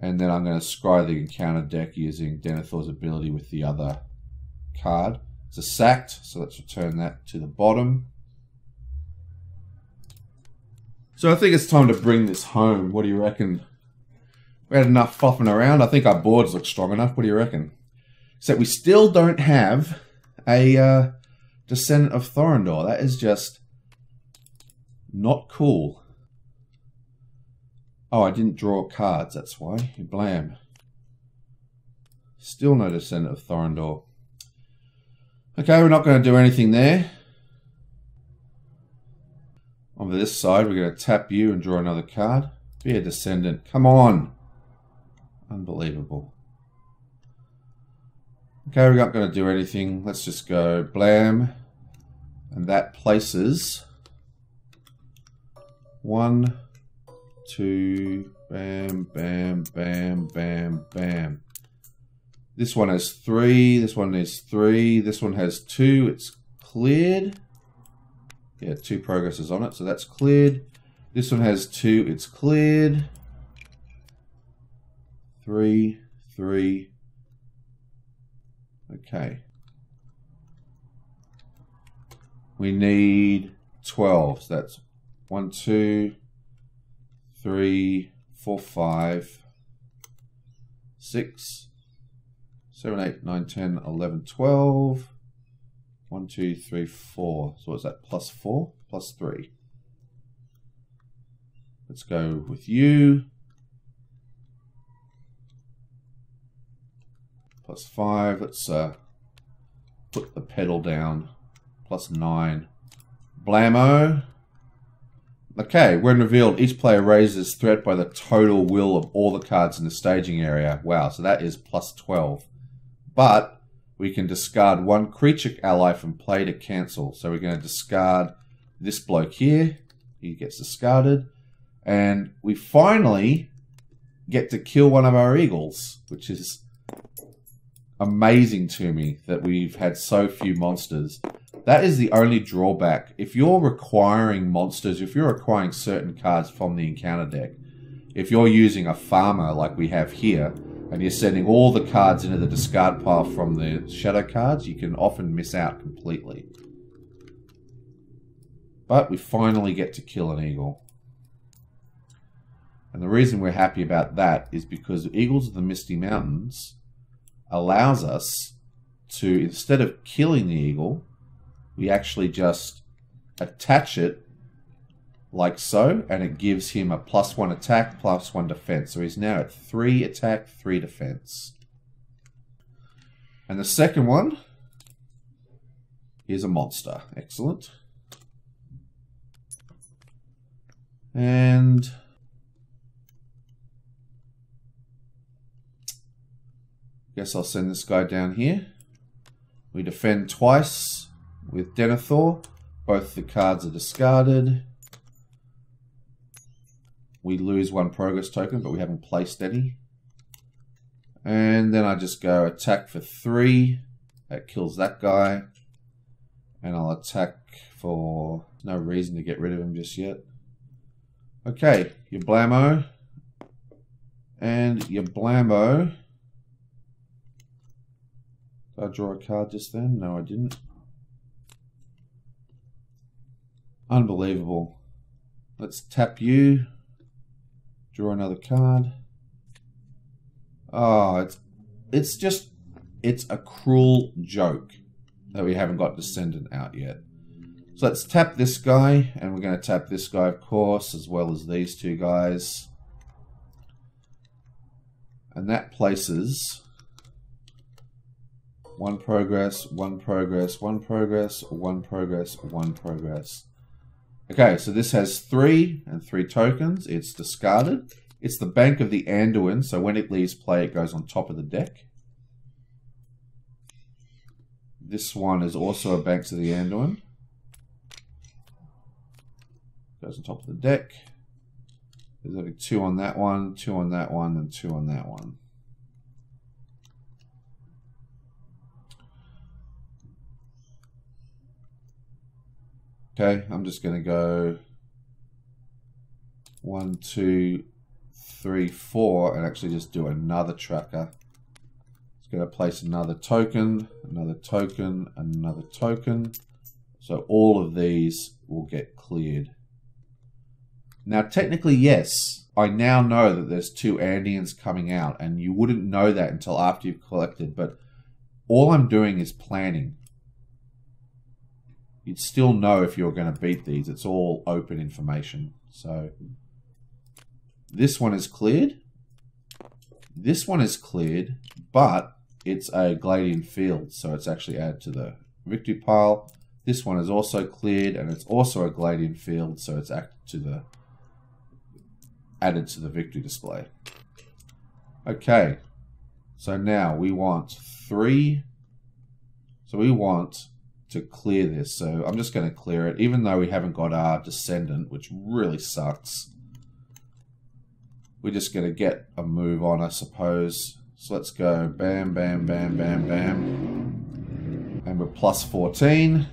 and then I'm going to scry the encounter deck using Denethor's ability with the other card. It's a sacked, so let's return that to the bottom. So I think it's time to bring this home. What do you reckon? We had enough fuffing around. I think our boards look strong enough. What do you reckon? Except we still don't have a uh, Descendant of Thorondor. That is just not cool. Oh, I didn't draw cards. That's why. Blam. Still no Descendant of Thorondor. Okay, we're not going to do anything there. On this side, we're going to tap you and draw another card. Be a Descendant. Come on. Unbelievable. Okay, we're not going to do anything. Let's just go blam. And that places one, two, bam, bam, bam, bam, bam. This one has three. This one has three. This one has two. It's cleared. Yeah, two progresses on it, so that's cleared. This one has two. It's cleared. three, three. Okay. We need twelve. So that's one, two, three, four, five, six, seven, eight, nine, ten, eleven, twelve. One, two, three, four. So what's that? Plus four, plus three. Let's go with you. Plus five. Let's uh, put the pedal down. Plus nine. Blammo. Okay, when revealed, each player raises threat by the total will of all the cards in the staging area. Wow, so that is plus twelve. But we can discard one creature ally from play to cancel. So we're going to discard this bloke here. He gets discarded. And we finally get to kill one of our eagles, which is amazing to me that we've had so few monsters. That is the only drawback. If you're requiring monsters, if you're requiring certain cards from the encounter deck, if you're using a farmer like we have here, and you're sending all the cards into the discard pile from the shadow cards, you can often miss out completely. But we finally get to kill an eagle. And the reason we're happy about that is because the Eagles of the Misty Mountains allows us to, instead of killing the eagle, we actually just attach it like so, and it gives him a plus one attack, plus one defense. So he's now at three attack, three defense. And the second one is a monster. Excellent. And I guess I'll send this guy down here. We defend twice with Denethor. Both the cards are discarded. We lose one progress token, but we haven't placed any. And then I just go attack for three. That kills that guy. And I'll attack for no reason to get rid of him just yet. Okay, your blammo. And your blammo. Did I draw a card just then? No, I didn't. Unbelievable. Let's tap you. Draw another card. Oh, it's it's just, it's a cruel joke that we haven't got Descendant out yet. So let's tap this guy, and we're going to tap this guy, of course, as well as these two guys. And that places one progress, one progress, one progress, one progress, one progress. Okay, so this has three and three tokens. It's discarded. It's the Bank of the Anduin, so when it leaves play, it goes on top of the deck. This one is also a Banks of the Anduin. Goes on top of the deck. There's only two on that one, two on that one, and two on that one. Okay, I'm just going to go one, two, three, four, and actually just do another tracker. It's going to place another token, another token, another token. So all of these will get cleared. Now, technically, yes, I now know that there's two Anduins coming out, and you wouldn't know that until after you've collected, but all I'm doing is planning. You'd still know if you're going to beat these. It's all open information. So this one is cleared. This one is cleared, but it's a Gladden Fields, so it's actually added to the victory pile. This one is also cleared, and it's also a Gladden Field, so it's added to the added to the victory display. Okay, so now we want three. So we want to clear this, so I'm just going to clear it, even though we haven't got our Descendant, which really sucks. We're just going to get a move on, I suppose. So let's go bam, bam, bam, bam, bam. And we're plus fourteen.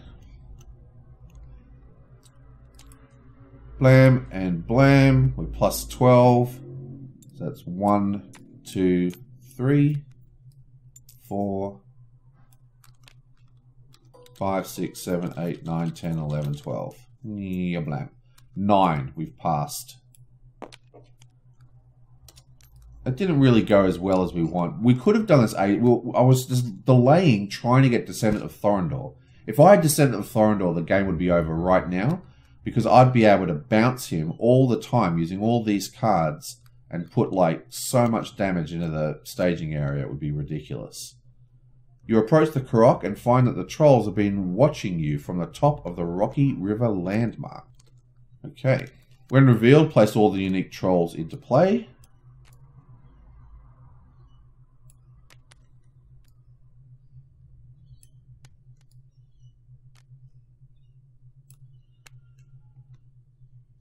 Blam and blam. We're plus twelve. So that's one, two, three, four, five, six, seven, eight, nine, ten, eleven, twelve. nine, we've passed. It didn't really go as well as we want. We could have done this eight. Well, I was just delaying trying to get Descendant of Thorondor. If I had Descendant of Thorondor, the game would be over right now, because I'd be able to bounce him all the time using all these cards and put like so much damage into the staging area. It would be ridiculous. You approach the Carrock and find that the trolls have been watching you from the top of the Rocky River landmark. Okay. When revealed, place all the unique trolls into play.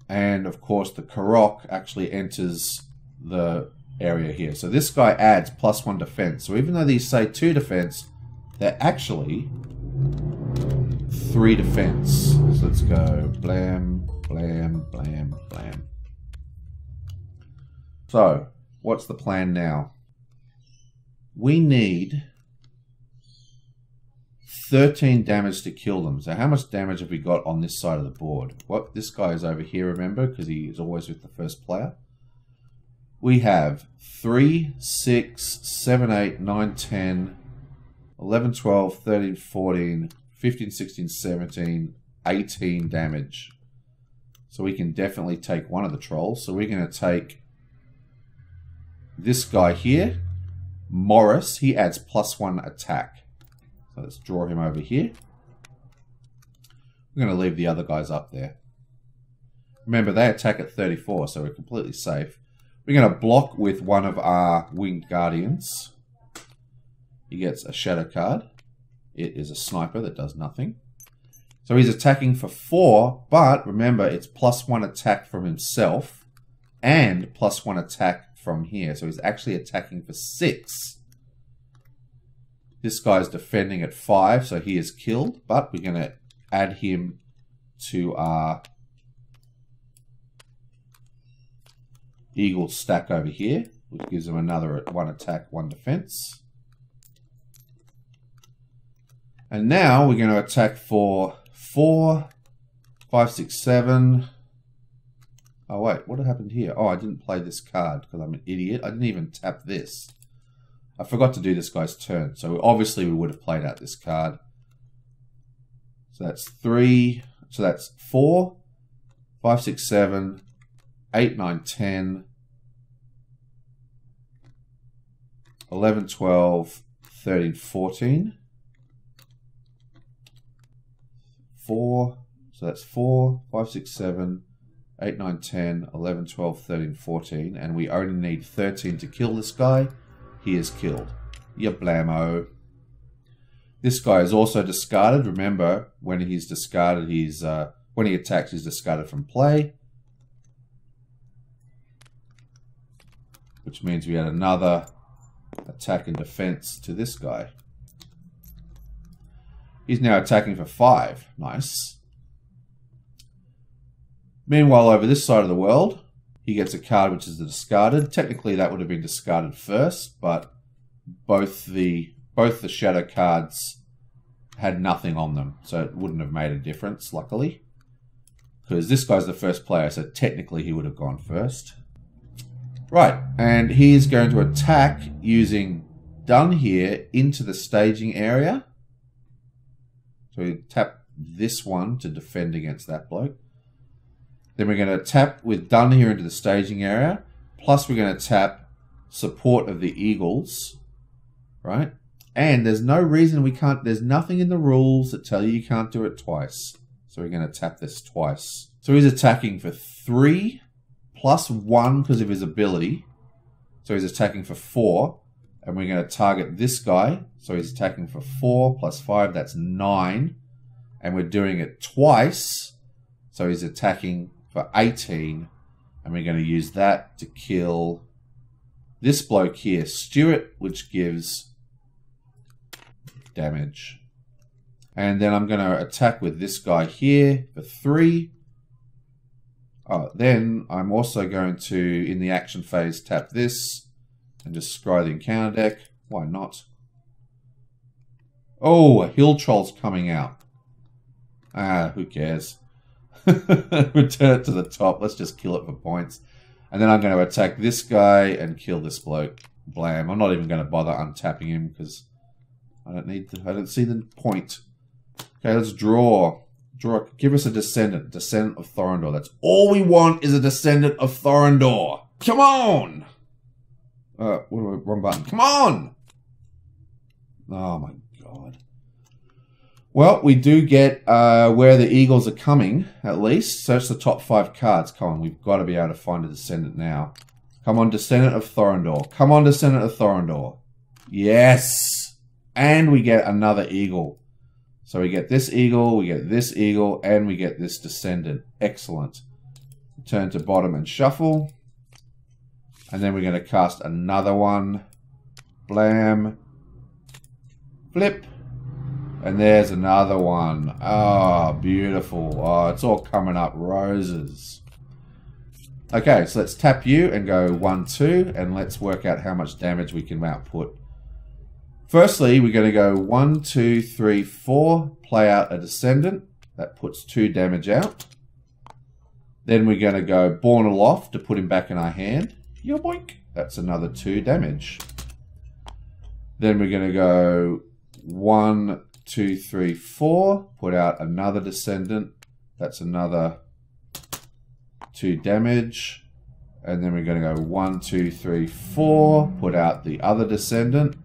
And of course the Carrock actually enters the area here. So this guy adds plus one defense. So even though these say two defense, they're actually three defense. So let's go blam, blam, blam, blam. So what's the plan now? We need thirteen damage to kill them. So how much damage have we got on this side of the board? What, this guy is over here, remember, because he is always with the first player. We have three, six, seven, eight, nine, ten, eleven, twelve, thirteen, fourteen, fifteen, sixteen, seventeen, eighteen damage. So we can definitely take one of the trolls. So we're going to take this guy here, Morris. He adds plus one attack. So let's draw him over here. We're going to leave the other guys up there. Remember, they attack at thirty-four, so we're completely safe. We're going to block with one of our winged guardians. He gets a shadow card. It is a sniper that does nothing. So he's attacking for four, but remember, it's plus one attack from himself and plus one attack from here. So he's actually attacking for six. This guy's defending at five, so he is killed, but we're going to add him to our eagle stack over here, which gives him another one attack, one defense. And now we're going to attack for four, five, six, seven. Oh, wait, what happened here? Oh, I didn't play this card because I'm an idiot. I didn't even tap this. I forgot to do this guy's turn, so obviously we would have played out this card. So that's three, so that's four, five, six, seven, eight, nine, ten, eleven, twelve, thirteen, fourteen, four, so that's four, five, six, seven, eight, nine, ten, eleven, twelve, thirteen, fourteen, and we only need thirteen to kill this guy. He is killed. Ya blammo. This guy is also discarded. Remember, when he's discarded, he's uh, when he attacks, he's discarded from play, which means we add another attack and defense to this guy. He's now attacking for five. Nice. Meanwhile, over this side of the world, he gets a card which is the discarded. Technically that would have been discarded first, but both the both the shadow cards had nothing on them, so it wouldn't have made a difference, luckily. Because this guy's the first player, so technically he would have gone first. Right, and he is going to attack using Dúnhere into the staging area. So we tap this one to defend against that bloke. Then we're going to tap with Dúnhere into the staging area. Plus we're going to tap Support of the Eagles. Right? And there's no reason we can't... There's nothing in the rules that tell you you can't do it twice. So we're going to tap this twice. So he's attacking for three. Plus one because of his ability. So he's attacking for four. And we're going to target this guy. So he's attacking for four plus five. That's nine. And we're doing it twice. So he's attacking... for eighteen, and we're going to use that to kill this bloke here, Steward, which gives damage. And then I'm going to attack with this guy here for three. Oh, then I'm also going to, in the action phase, tap this and just scry the encounter deck. Why not? Oh, a hill troll's coming out. Ah, who cares? Return it to the top. Let's just kill it for points. And then I'm going to attack this guy and kill this bloke. Blam. I'm not even going to bother untapping him because I don't need to, I don't see the point. Okay, let's draw. Draw. Give us a descendant. Descendant of Thorondor. That's all we want is a descendant of Thorondor. Come on! Uh, what do I, wrong button. Come on! Oh my god. Well, we do get uh, where the Eagles are coming, at least. Search the top five cards. Come on, we've got to be able to find a descendant now. Come on, Descendant of Thorondor. Come on, Descendant of Thorondor. Yes! And we get another Eagle. So we get this Eagle, we get this Eagle, and we get this Descendant. Excellent. Turn to bottom and shuffle. And then we're going to cast another one. Blam. Flip. And there's another one. Ah, beautiful. Oh, it's all coming up roses. Okay, so let's tap you and go one, two, and let's work out how much damage we can output. Firstly, we're going to go one, two, three, four, play out a descendant. That puts two damage out. Then we're going to go Born Aloft to put him back in our hand. Yo boink. That's another two damage. Then we're going to go one, two, three, four, put out another descendant. That's another two damage, and then we're going to go one, two, three, four, put out the other descendant.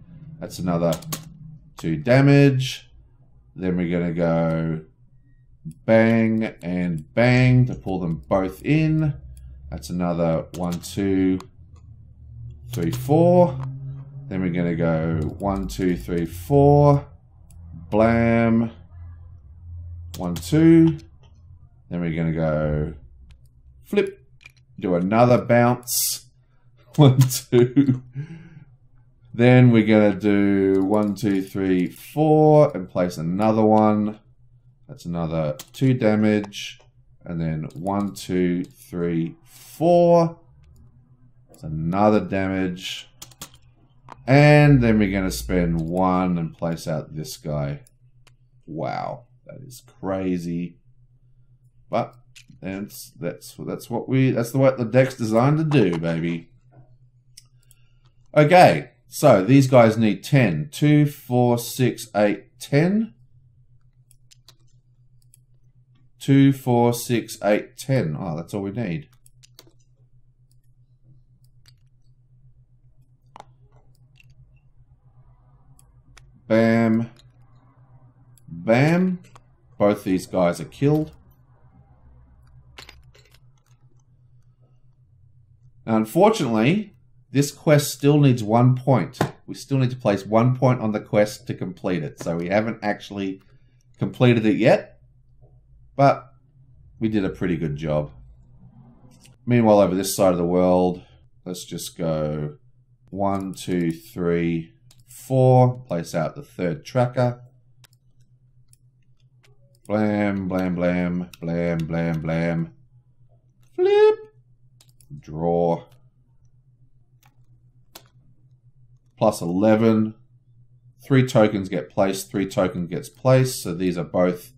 That's another two damage. Then we're going to go bang and bang to pull them both in. That's another one, two, three, four. Then we're going to go one, two, three, four, blam, one, two. Then we're going to go flip, do another bounce, one, two. Then we're going to do one, two, three, four, and place another one. That's another two damage. And then one, two, three, four. That's another damage. And then we're going to spend one and place out this guy. Wow, that is crazy. But And that's that's what we that's the what the deck's designed to do, baby. Okay, so these guys need ten. Two, four, six, eight, ten. Two, four, six, eight, ten. Oh, that's all we need. Bam. Bam. Both these guys are killed. Now, unfortunately, this quest still needs one point. We still need to place one point on the quest to complete it. So we haven't actually completed it yet, but we did a pretty good job. Meanwhile, over this side of the world, let's just go one, two, three, four. Place out the third tracker. Blam, blam, blam, blam, blam, blam. Flip. Draw. Plus eleven. Three tokens get placed. Three token gets placed. So these are both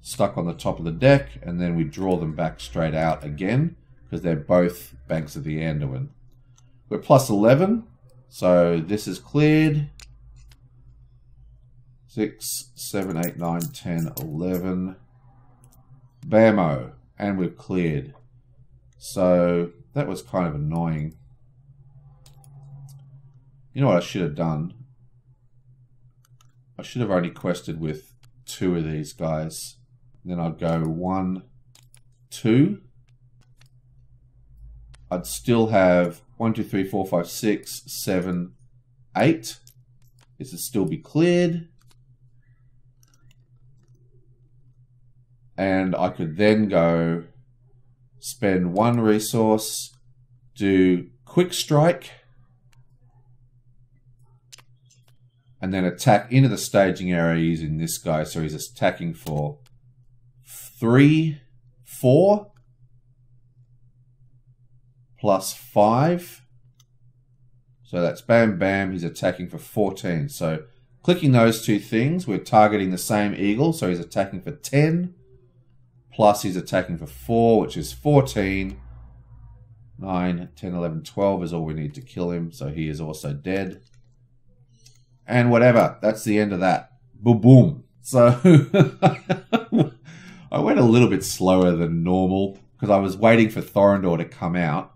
stuck on the top of the deck. And then we draw them back straight out again. Because they're both Banks of the Anduin. We're plus eleven. So this is cleared. six, seven, eight, nine, ten, eleven. Bammo. And we're cleared. So that was kind of annoying. You know what I should have done? I should have only quested with two of these guys. Then I'd go one, two. I'd still have one, two, three, four, five, six, seven, eight. This would still be cleared. And I could then go spend one resource, do Quick Strike, and then attack into the staging area using this guy. So he's attacking for three, four, plus five, So that's bam, bam. He's attacking for fourteen. So clicking those two things, we're targeting the same eagle. So he's attacking for ten. Plus he's attacking for four, which is fourteen. nine, ten, eleven, twelve is all we need to kill him. So he is also dead. And whatever. That's the end of that. Boom, boom. So I went a little bit slower than normal because I was waiting for Thorondor to come out.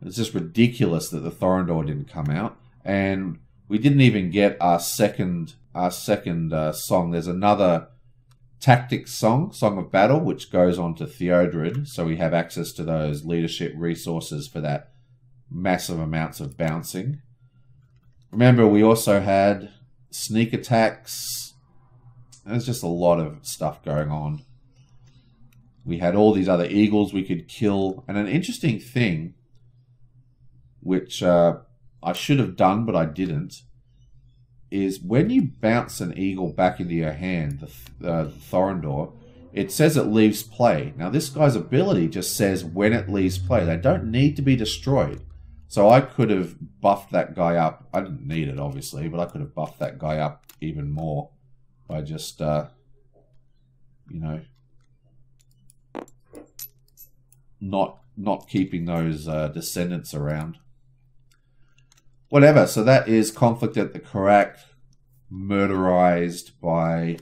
It's just ridiculous that the Thorondor didn't come out. And we didn't even get our second our second uh, song. There's another tactics song, Song of Battle, which goes on to Théodred. So we have access to those leadership resources for that massive amounts of bouncing. Remember, we also had sneak attacks. There's just a lot of stuff going on. We had all these other eagles we could kill. And an interesting thing, which uh, I should have done, but I didn't, is when you bounce an eagle back into your hand, the, th uh, the Thorondor, it says it leaves play. Now, this guy's ability just says when it leaves play. They don't need to be destroyed. So I could have buffed that guy up. I didn't need it, obviously, but I could have buffed that guy up even more by just, uh, you know, not not keeping those uh, descendants around. Whatever, so that is Conflict at the Carrock, murderized by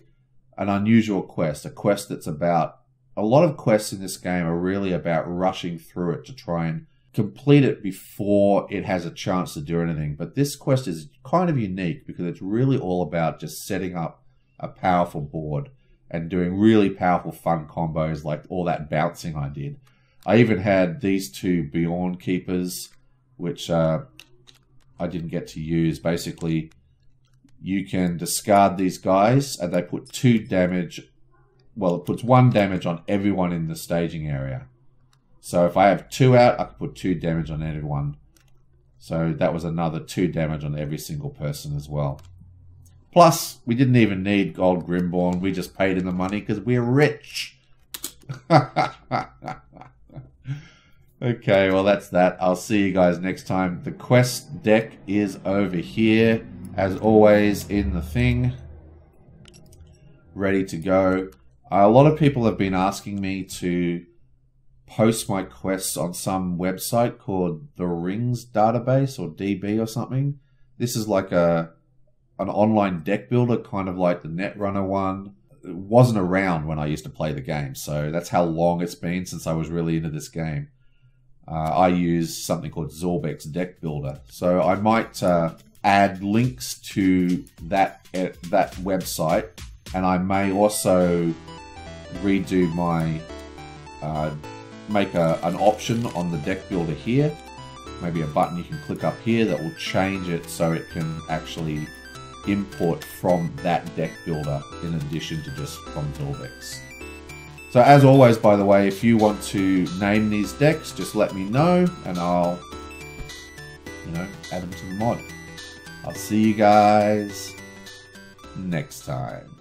an unusual quest. A quest that's about, a lot of quests in this game are really about rushing through it to try and complete it before it has a chance to do anything. But this quest is kind of unique because it's really all about just setting up a powerful board and doing really powerful fun combos like all that bouncing I did. I even had these two Beorn Keepers, which uh, I didn't get to use. Basically, you can discard these guys and they put two damage, well, it puts one damage on everyone in the staging area. So if I have two out, I can put two damage on everyone. So that was another two damage on every single person as well. Plus, we didn't even need Gold Grimbeorn. We just paid him the money because we're rich. Okay, well, that's that. I'll see you guys next time. The quest deck is over here, as always, in the thing. Ready to go. Uh, a lot of people have been asking me to post my quests on some website called the Rings Database or D B or something. This is like a an online deck builder, kind of like the Netrunner one. It wasn't around when I used to play the game, so that's how long it's been since I was really into this game. Uh, I use something called Zorbeck's Deck Builder. So I might uh, add links to that, uh, that website, and I may also redo my, uh, make a, an option on the deck builder here. Maybe a button you can click up here that will change it so it can actually import from that deck builder in addition to just from Zorbeck's. So as always, by the way, if you want to name these decks, just let me know and I'll, you know, add them to the mod. I'll see you guys next time.